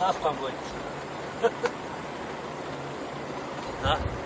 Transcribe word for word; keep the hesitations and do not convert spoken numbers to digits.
That's one point. Huh?